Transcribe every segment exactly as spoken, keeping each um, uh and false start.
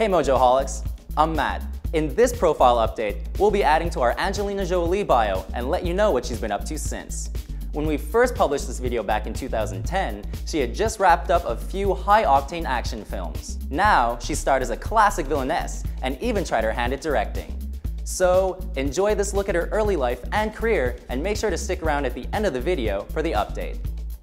Hey Mojoholics, I'm Matt. In this profile update, we'll be adding to our Angelina Jolie bio and let you know what she's been up to since. When we first published this video back in two thousand ten, she had just wrapped up a few high-octane action films. Now, she starred as a classic villainess and even tried her hand at directing. So, enjoy this look at her early life and career, and make sure to stick around at the end of the video for the update.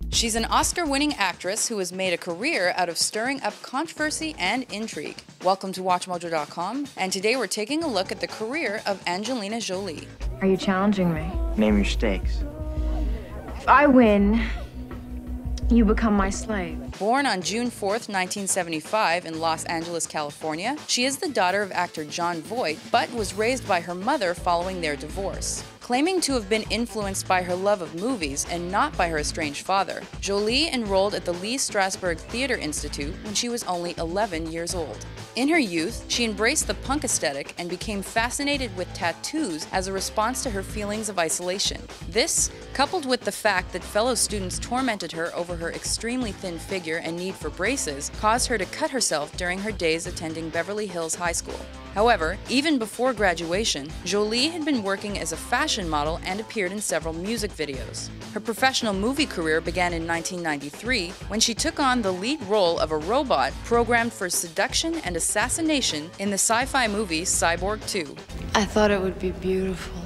She's an Oscar-winning actress who has made a career out of stirring up controversy and intrigue. Welcome to Watch Mojo dot com, and today we're taking a look at the career of Angelina Jolie. Are you challenging me? Name your stakes. If I win, you become my slave. Born on June fourth, nineteen seventy-five in Los Angeles, California, she is the daughter of actor Jon Voight, but was raised by her mother following their divorce. Claiming to have been influenced by her love of movies and not by her estranged father, Jolie enrolled at the Lee Strasberg Theatre Institute when she was only eleven years old. In her youth, she embraced the punk aesthetic and became fascinated with tattoos as a response to her feelings of isolation. This, coupled with the fact that fellow students tormented her over her extremely thin figure and need for braces, caused her to cut herself during her days attending Beverly Hills High School. However, even before graduation, Jolie had been working as a fashion model and appeared in several music videos. Her professional movie career began in nineteen ninety-three when she took on the lead role of a robot programmed for seduction and assassination in the sci-fi movie Cyborg two. I thought it would be beautiful.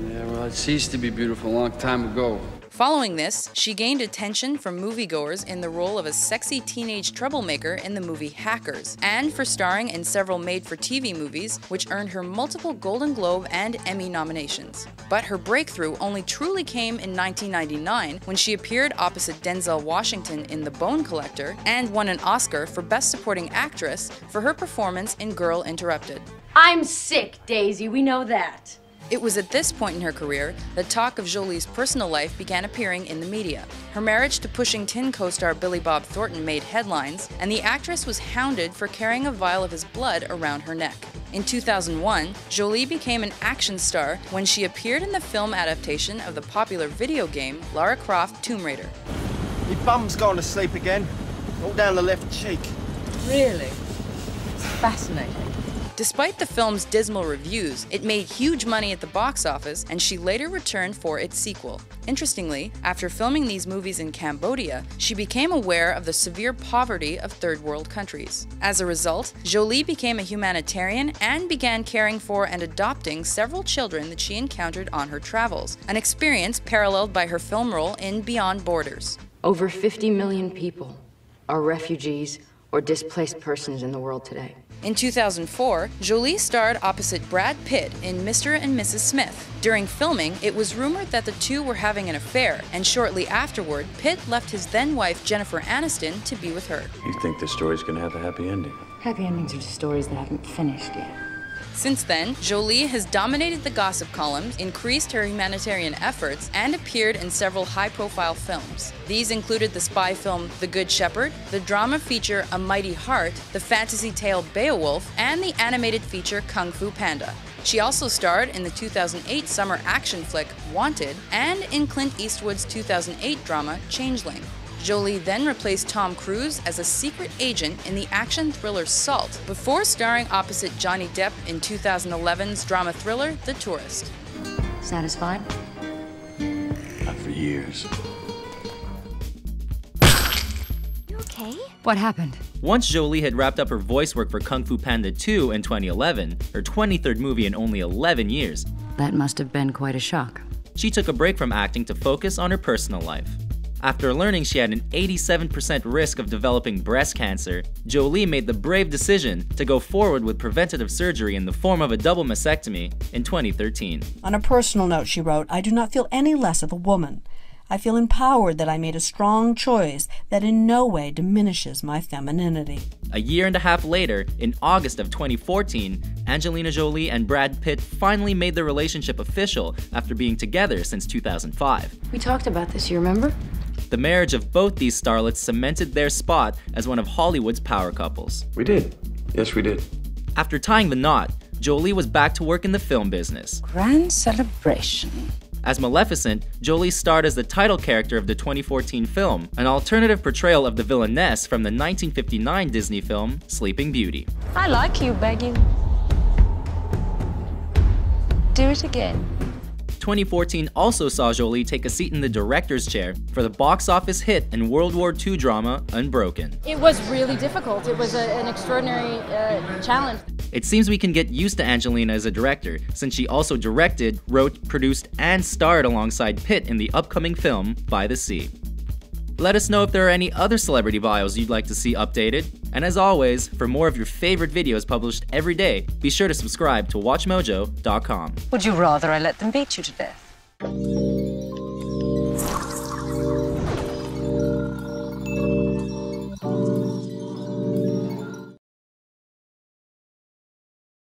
Yeah, well, it ceased to be beautiful a long time ago. Following this, she gained attention from moviegoers in the role of a sexy teenage troublemaker in the movie Hackers, and for starring in several made-for-T V movies, which earned her multiple Golden Globe and Emmy nominations. But her breakthrough only truly came in nineteen ninety-nine when she appeared opposite Denzel Washington in The Bone Collector and won an Oscar for Best Supporting Actress for her performance in Girl, Interrupted. I'm sick, Daisy, we know that. It was at this point in her career that talk of Jolie's personal life began appearing in the media. Her marriage to Pushing Tin co-star Billy Bob Thornton made headlines, and the actress was hounded for carrying a vial of his blood around her neck. In two thousand one, Jolie became an action star when she appeared in the film adaptation of the popular video game Lara Croft Tomb Raider. Your bum's gone to sleep again, all down the left cheek. Really? It's fascinating. Despite the film's dismal reviews, it made huge money at the box office, and she later returned for its sequel. Interestingly, after filming these movies in Cambodia, she became aware of the severe poverty of third world countries. As a result, Jolie became a humanitarian and began caring for and adopting several children that she encountered on her travels, an experience paralleled by her film role in Beyond Borders. Over fifty million people are refugees or displaced persons in the world today. In two thousand four, Jolie starred opposite Brad Pitt in Mister and Missus Smith. During filming, it was rumored that the two were having an affair, and shortly afterward, Pitt left his then-wife Jennifer Aniston to be with her. You think this story's gonna have a happy ending? Happy endings are just stories that haven't finished yet. Since then, Jolie has dominated the gossip columns, increased her humanitarian efforts, and appeared in several high-profile films. These included the spy film The Good Shepherd, the drama feature A Mighty Heart, the fantasy tale Beowulf, and the animated feature Kung Fu Panda. She also starred in the two thousand eight summer action flick Wanted and in Clint Eastwood's two thousand eight drama Changeling. Jolie then replaced Tom Cruise as a secret agent in the action thriller Salt, before starring opposite Johnny Depp in two thousand eleven's drama thriller The Tourist. Satisfied? Not for years. You okay? What happened? Once Jolie had wrapped up her voice work for Kung Fu Panda two in twenty eleven, her twenty-third movie in only eleven years. That must have been quite a shock. She took a break from acting to focus on her personal life. After learning she had an eighty-seven percent risk of developing breast cancer, Jolie made the brave decision to go forward with preventative surgery in the form of a double mastectomy in twenty thirteen. On a personal note, she wrote, "I do not feel any less of a woman. I feel empowered that I made a strong choice that in no way diminishes my femininity." A year and a half later, in August of twenty fourteen, Angelina Jolie and Brad Pitt finally made their relationship official after being together since two thousand five. We talked about this, you remember? The marriage of both these starlets cemented their spot as one of Hollywood's power couples. We did. Yes, we did. After tying the knot, Jolie was back to work in the film business. Grand celebration. As Maleficent, Jolie starred as the title character of the twenty fourteen film, an alternative portrayal of the villainess from the nineteen fifty-nine Disney film Sleeping Beauty. I like you begging. Do it again. twenty fourteen also saw Jolie take a seat in the director's chair for the box office hit and World War Two drama Unbroken. It was really difficult. It was a, an extraordinary uh, challenge. It seems we can get used to Angelina as a director, since she also directed, wrote, produced, and starred alongside Pitt in the upcoming film By the Sea. Let us know if there are any other celebrity bios you'd like to see updated. And as always, for more of your favorite videos published every day, be sure to subscribe to Watch Mojo dot com. Would you rather I let them beat you to death?